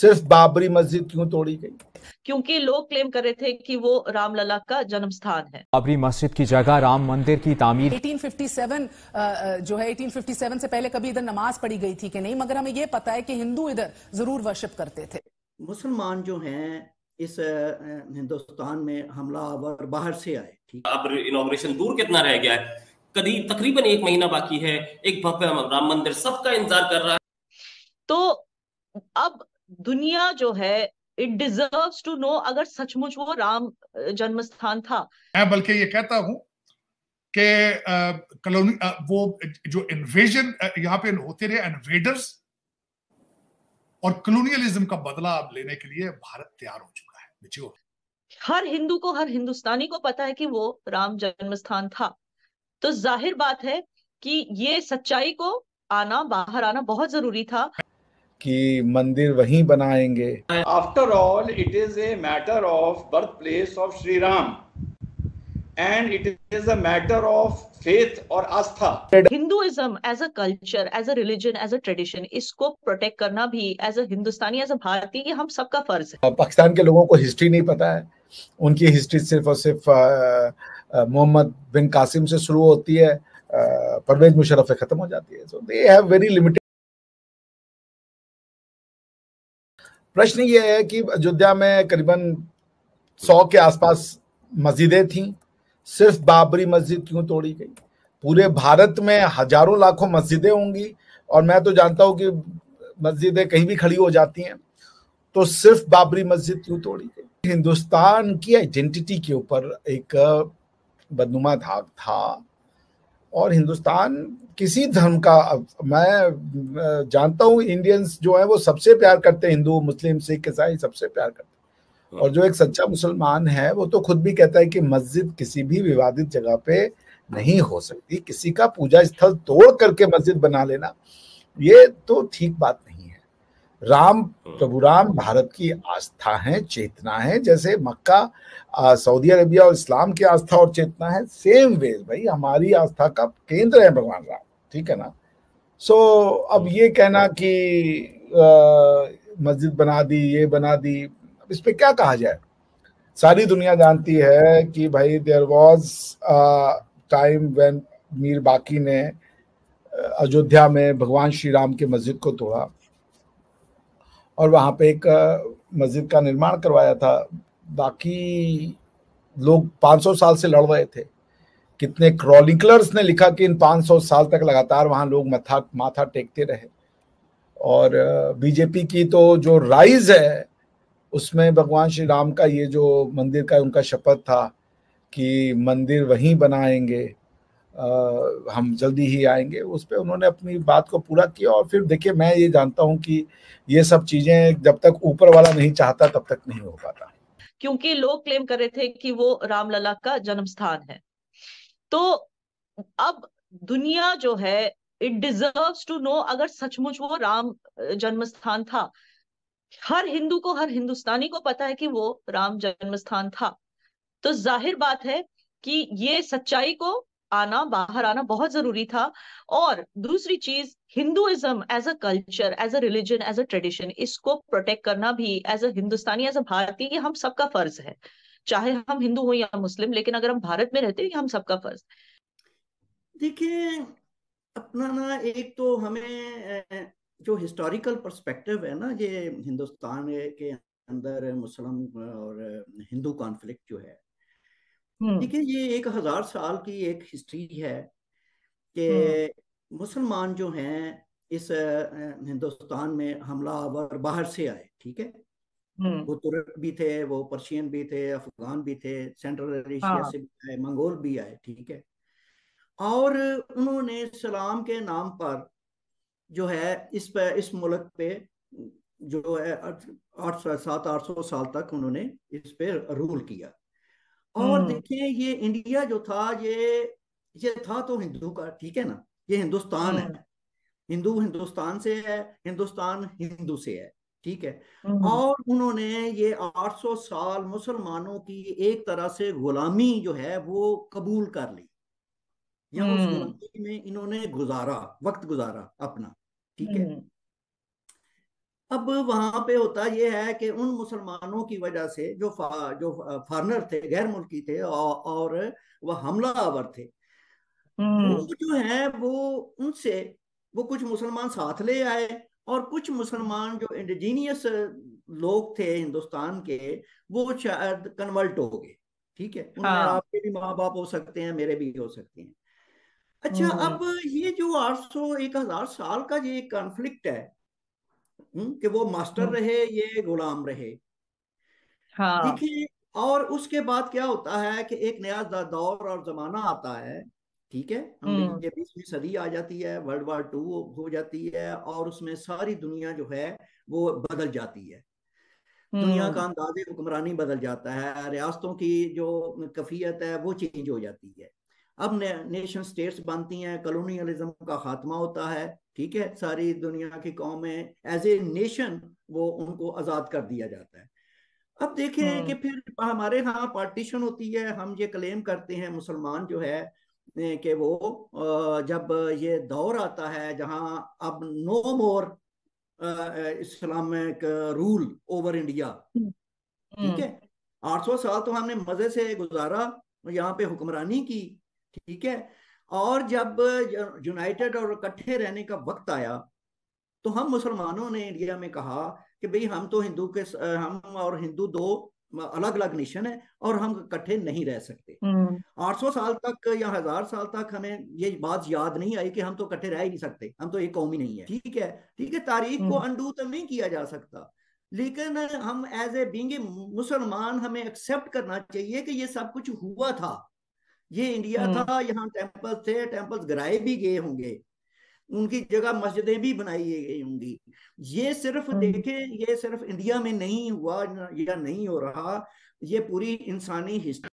सिर्फ बाबरी मस्जिद क्यों तोड़ी गई? क्योंकि लोग क्लेम कर रहे थे कि वो रामलला का जन्म स्थान है। बाबरी मस्जिद की जगह राम मंदिर की तामीर 1857 जो है 1857 से पहले कभी इधर नमाज पढ़ी गई थी कि नहीं, मगर हमें ये पता है कि हिंदू इधर जरूर वर्शिप करते थे। मुसलमान जो हैं इस हिंदुस्तान में हमलावर बाहर से आए। ठीक, अब इनॉग्रेशन दूर कितना रह गया है, करीब तकरीबन एक महीना बाकी है। एक भव्य राम मंदिर सबका इंतजार कर रहा है। तो अब दुनिया जो है इट डिजर्व्स टू नो अगर सचमुच वो राम जन्म स्थान था। मैं बल्कि ये कहता हूं कि कॉलोनी वो जो इन्वेजन यहाँ पे होते रहे इन्वेडर्स और कॉलोनियलिज्म का बदला अब लेने के लिए भारत तैयार हो चुका है। हर हिंदू को, हर हिंदुस्तानी को पता है कि वो राम जन्म स्थान था। तो जाहिर बात है कि ये सच्चाई को आना, बाहर आना बहुत जरूरी था कि मंदिर वहीं बनाएंगे। After all it is a matter of birth place of Shri Ram and it is a matter of faith और आस्था। Hinduism as a culture, as a religion, as a tradition, इसको प्रोटेक्ट करना भी as a Hindustani, as a भारतीय ये हम सबका फर्ज है। पाकिस्तान के लोगों को हिस्ट्री नहीं पता है। उनकी हिस्ट्री सिर्फ और सिर्फ मोहम्मद बिन कासिम से शुरू होती है, परवेज मुशर्रफ से खत्म हो जाती है। So they have very limited. प्रश्न ये है कि अयोध्या में करीबन 100 के आसपास मस्जिदें थीं, सिर्फ बाबरी मस्जिद क्यों तोड़ी गई? पूरे भारत में हजारों लाखों मस्जिदें होंगी और मैं तो जानता हूं कि मस्जिदें कहीं भी खड़ी हो जाती हैं, तो सिर्फ बाबरी मस्जिद क्यों तोड़ी गई? हिंदुस्तान की आइडेंटिटी के ऊपर एक बदनुमा धाक था और हिंदुस्तान किसी धर्म का, मैं जानता हूं इंडियंस जो है वो सबसे प्यार करते हैं, हिंदू, मुस्लिम, सिख, ईसाई सबसे प्यार करते हैं। और जो एक सच्चा मुसलमान है वो तो खुद भी कहता है कि मस्जिद किसी भी विवादित जगह पे नहीं हो सकती। किसी का पूजा स्थल तोड़ करके मस्जिद बना लेना ये तो ठीक बात नहीं है। राम, प्रभु राम भारत की आस्था है, चेतना है। जैसे मक्का सऊदी अरेबिया और इस्लाम की आस्था और चेतना है, सेम वे भाई हमारी आस्था का केंद्र है भगवान राम। ठीक है ना। सो अब ये कहना कि मस्जिद बना दी, ये बना दी, इस पे क्या कहा जाए? सारी दुनिया जानती है कि भाई there was time when Mir Baqi ने अयोध्या में भगवान श्री राम की मस्जिद को तोड़ा और वहाँ पे एक मस्जिद का निर्माण करवाया था। बाकी लोग 500 साल से लड़ रहे थे। कितने क्रॉनिकलर्स ने लिखा कि इन 500 साल तक लगातार वहाँ लोग माथा टेकते रहे और बीजेपी की तो जो राइज है उसमें भगवान श्री राम का ये जो मंदिर का उनका शपथ था कि मंदिर वहीं बनाएंगे, हम जल्दी ही आएंगे, उस पर उन्होंने अपनी बात को पूरा किया। और फिर देखिए मैं ये जानता हूँ कि ये सब चीजें जब तक ऊपर वाला नहीं चाहता तब तक नहीं हो पाता। क्योंकि लोग क्लेम कर रहे थे कि वो रामलला का जन्म स्थान है। तो अब दुनिया जो है इट डिजर्व्स टू नो अगर सचमुच वो राम जन्म स्थान था। हर हिंदू को, हर हिंदुस्तानी को पता है कि वो राम जन्म स्थान था। तो जाहिर बात है कि ये सच्चाई को आना, बाहर आना बहुत जरूरी था। और दूसरी चीज, Hinduism as a culture, as a religion, as a tradition, इसको प्रोटेक्ट करना भी as a Hindustani, as a भारतीय ये हम सबका फर्ज है। चाहे हम हिंदू हो या मुस्लिम, लेकिन अगर हम भारत में रहते हैं ये हम सबका फर्ज। देखिए अपना ना, एक तो हमें जो हिस्टोरिकल पर्सपेक्टिव है ना, ये हिंदुस्तान के अंदर मुस्लिम और हिंदू कॉन्फ्लिक्ट जो है, देखिए ये 1000 साल की एक हिस्ट्री है कि मुसलमान जो हैं इस हिंदुस्तान में हमलावर बाहर से आए। ठीक है, वो तुर्क भी थे, वो पर्शियन भी थे, अफगान भी थे, सेंट्रल एशिया से भी आए, मंगोल भी आए। ठीक है, और उन्होंने इस्लाम के नाम पर जो है इस मुल्क पे जो है 700-800 साल तक उन्होंने इस पे रूल किया। और देखिए ये इंडिया जो था, ये था तो हिंदू का, ठीक है ना, ये हिंदुस्तान है, हिंदू हिंदुस्तान से है, हिंदुस्तान हिंदू से है। ठीक है, और उन्होंने ये 800 साल मुसलमानों की एक तरह से गुलामी जो है वो कबूल कर ली, या उस गुलामी में इन्होंने गुजारा, वक्त गुजारा अपना। ठीक है, अब वहां पे होता यह है कि उन मुसलमानों की वजह से जो फॉरनर थे, गैर मुल्की थे और वह हमला आवर थे, वो जो है उनसे कुछ मुसलमान साथ ले आए और कुछ मुसलमान जो इंडिजीनियस लोग थे हिंदुस्तान के वो शायद कन्वर्ट हो गए। ठीक है, उनमें आपके भी माँ बाप हो सकते हैं, मेरे भी हो सकते हैं। अच्छा, अब ये जो 800-1000 साल का ये कॉन्फ्लिक्ट है कि वो मास्टर रहे ये गुलाम रहे। देखिए, और उसके बाद क्या होता है कि एक नया दौर और जमाना आता है। ठीक है, ये 20वीं सदी आ जाती है, वर्ल्ड वार 2 हो जाती है और उसमें सारी दुनिया जो है वो बदल जाती है। दुनिया का अंदाज़े हुक्मरानी बदल जाता है, रियासतों की जो कफियत है वो चेंज हो जाती है। अब नेशन स्टेट्स बनती हैं, कॉलोनियलिज्म का खात्मा होता है। ठीक है, सारी दुनिया की कौमें एज ए नेशन वो उनको आज़ाद कर दिया जाता है। अब देखें कि फिर हमारे यहाँ पार्टीशन होती है। हम ये क्लेम करते हैं मुसलमान जो है कि वो जब ये दौर आता है जहाँ अब no more Islamic rule over India. ठीक है, 800 साल तो हमने मजे से गुजारा यहाँ पे हुक्मरानी की। ठीक है, और जब यूनाइटेड और इकट्ठे रहने का वक्त आया तो हम मुसलमानों ने इंडिया में कहा कि भाई हम तो हिंदू दो अलग अलग नेशन है और हम इकट्ठे नहीं रह सकते। 800 साल तक या 1000 साल तक हमें ये बात याद नहीं आई कि हम तो इकट्ठे रह ही नहीं सकते, हम तो एक कौम ही नहीं है। ठीक है, ठीक है, तारीख को अंडू तो नहीं किया जा सकता, लेकिन हम एज ए बीइंग मुसलमान हमें एक्सेप्ट करना चाहिए कि ये सब कुछ हुआ था, ये इंडिया था, यहाँ टेम्पल्स थे, टेम्पल्स गिराए भी गए होंगे, उनकी जगह मस्जिदें भी बनाई गई होंगी। ये सिर्फ देखें, ये सिर्फ इंडिया में नहीं हुआ या नहीं हो रहा, ये पूरी इंसानी हिस्ट्री